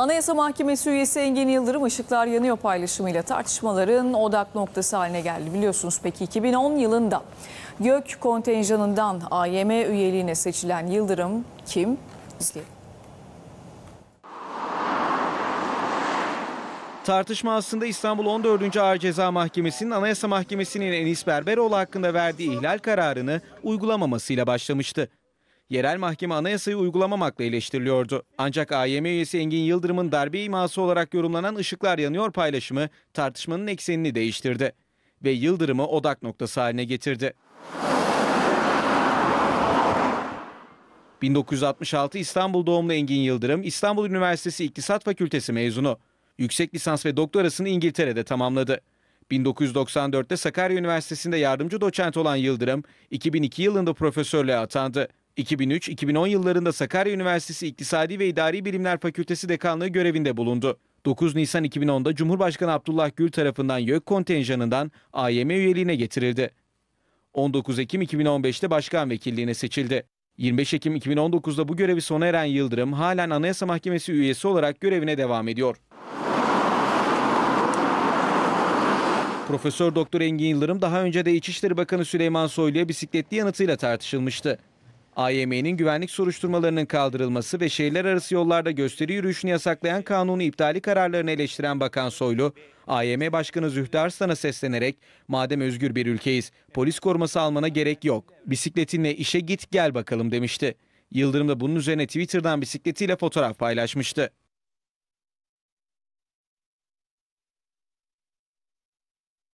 Anayasa Mahkemesi üyesi Engin Yıldırım Işıklar Yanıyor paylaşımıyla tartışmaların odak noktası haline geldi. Biliyorsunuz, peki 2010 yılında YÖK kontenjanından AYM üyeliğine seçilen Yıldırım kim? İzleyelim. Tartışma aslında İstanbul 14. Ağır Ceza Mahkemesi'nin Anayasa Mahkemesi'nin Enis Berberoğlu hakkında verdiği ihlal kararını uygulamamasıyla başlamıştı. Yerel mahkeme anayasayı uygulamamakla eleştiriliyordu. Ancak AYM üyesi Engin Yıldırım'ın darbe iması olarak yorumlanan Işıklar Yanıyor paylaşımı tartışmanın eksenini değiştirdi ve Yıldırım'ı odak noktası haline getirdi. 1966 İstanbul doğumlu Engin Yıldırım, İstanbul Üniversitesi İktisat Fakültesi mezunu. Yüksek lisans ve doktorasını İngiltere'de tamamladı. 1994'te Sakarya Üniversitesi'nde yardımcı doçent olan Yıldırım, 2002 yılında profesörlüğe atandı. 2003-2010 yıllarında Sakarya Üniversitesi İktisadi ve İdari Bilimler Fakültesi Dekanlığı görevinde bulundu. 9 Nisan 2010'da Cumhurbaşkanı Abdullah Gül tarafından YÖK kontenjanından AYM üyeliğine getirildi. 19 Ekim 2015'te başkan vekilliğine seçildi. 25 Ekim 2019'da bu görevi sona eren Yıldırım halen Anayasa Mahkemesi üyesi olarak görevine devam ediyor. Profesör Doktor Engin Yıldırım daha önce de İçişleri Bakanı Süleyman Soylu'ya bisikletli yanıtıyla tartışılmıştı. AYM'nin güvenlik soruşturmalarının kaldırılması ve şehirler arası yollarda gösteri yürüyüşünü yasaklayan kanunu iptali kararlarını eleştiren Bakan Soylu, AYM Başkanı Zühtü Arslan'a seslenerek "Madem özgür bir ülkeyiz, polis koruması almana gerek yok. Bisikletinle işe git gel bakalım" demişti. Yıldırım da bunun üzerine Twitter'dan bisikletiyle fotoğraf paylaşmıştı.